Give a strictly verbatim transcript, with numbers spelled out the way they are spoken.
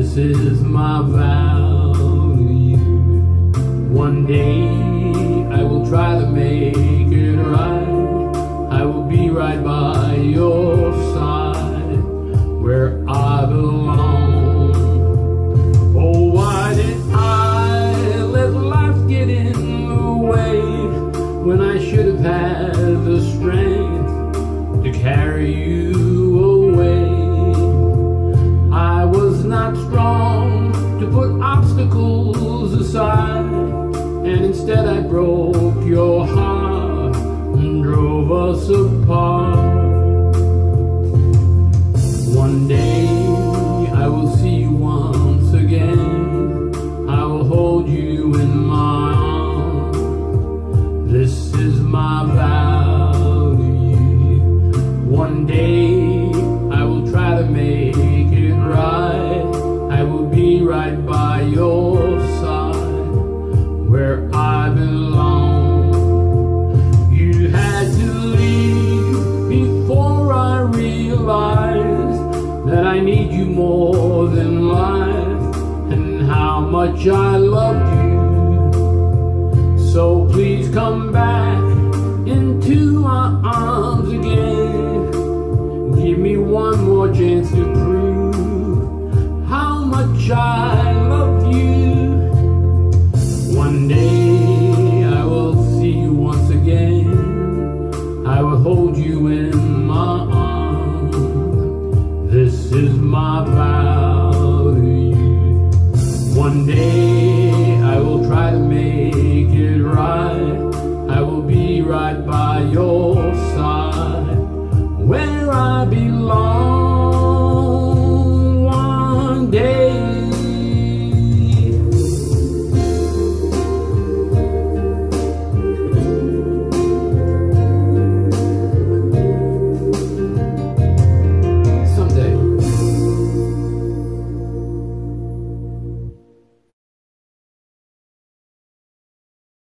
This is my vow to you. One day I will try to make it right. I will be right by your side, where I belong. Oh, why did I let life get in the way when I should have had the strength to carry you away? I was not strong to put obstacles aside, and instead I broke your heart and drove us apart. One day I will see you once again. I will hold you in my arms. This is my vow to you. One day I will try to make it right. I will be right by your side, where I belong. You had to leave before I realized that I need you more than life, and how much I loved you. So please come back into my arms again. Give me one more chance to prove how much I